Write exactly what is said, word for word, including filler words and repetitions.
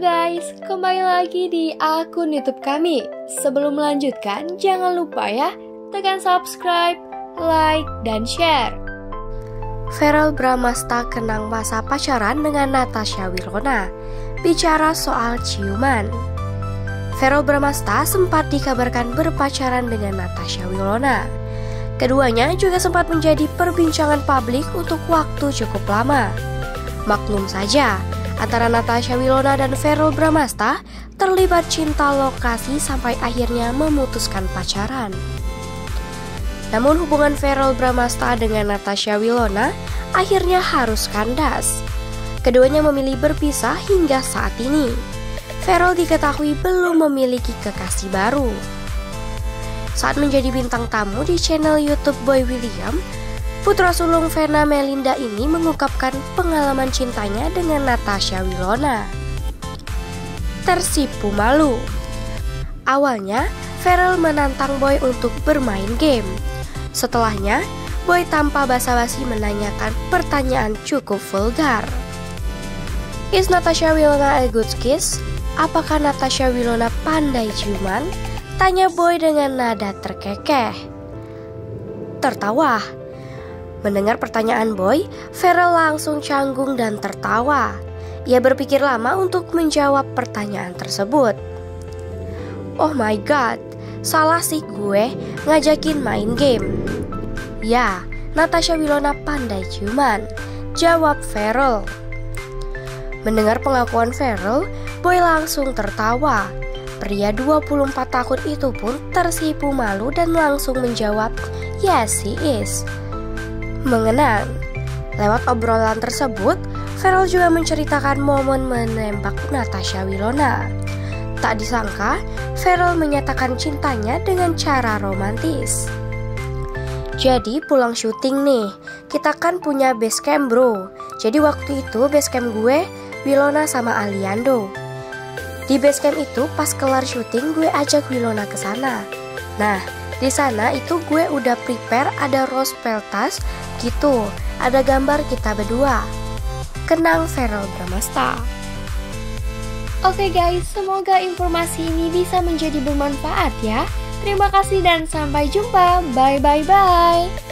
Halo guys, kembali lagi di akun YouTube kami. Sebelum melanjutkan, jangan lupa ya, tekan subscribe, like, dan share. Verrell Bramasta kenang masa pacaran dengan Natasha Wilona. Bicara soal ciuman, Verrell Bramasta sempat dikabarkan berpacaran dengan Natasha Wilona. Keduanya juga sempat menjadi perbincangan publik untuk waktu cukup lama. Maklum saja, antara Natasha Wilona dan Verrell Bramasta terlibat cinta lokasi sampai akhirnya memutuskan pacaran. Namun hubungan Verrell Bramasta dengan Natasha Wilona akhirnya harus kandas. Keduanya memilih berpisah hingga saat ini. Verrell diketahui belum memiliki kekasih baru. Saat menjadi bintang tamu di channel YouTube Boy William, putra sulung Venna Melinda ini mengungkapkan pengalaman cintanya dengan Natasha Wilona. Tersipu malu. Awalnya, Verrell menantang Boy untuk bermain game. Setelahnya, Boy tanpa basa-basi menanyakan pertanyaan cukup vulgar. Is Natasha Wilona a good kiss? Apakah Natasha Wilona pandai ciuman? Tanya Boy dengan nada terkekeh. Tertawa. Mendengar pertanyaan Boy, Verrell langsung canggung dan tertawa. Ia berpikir lama untuk menjawab pertanyaan tersebut. Oh my god, salah sih gue ngajakin main game. Ya, Natasha Wilona pandai ciuman, jawab Verrell. Mendengar pengakuan Verrell, Boy langsung tertawa. Pria dua puluh empat tahun itu pun tersipu malu dan langsung menjawab, yes he is. Mengenang. Lewat obrolan tersebut, Verrell juga menceritakan momen menembak Natasha Wilona. Tak disangka, Verrell menyatakan cintanya dengan cara romantis. Jadi pulang syuting nih, kita kan punya basecamp bro. Jadi waktu itu basecamp gue, Wilona sama Aliando. Di basecamp itu pas kelar syuting gue ajak Wilona ke sana. Nah, di sana itu gue udah prepare ada rose peltas gitu, ada gambar kita berdua. Kenang Verrell Bramasta. Oke guys, semoga informasi ini bisa menjadi bermanfaat ya. Terima kasih dan sampai jumpa. Bye bye bye.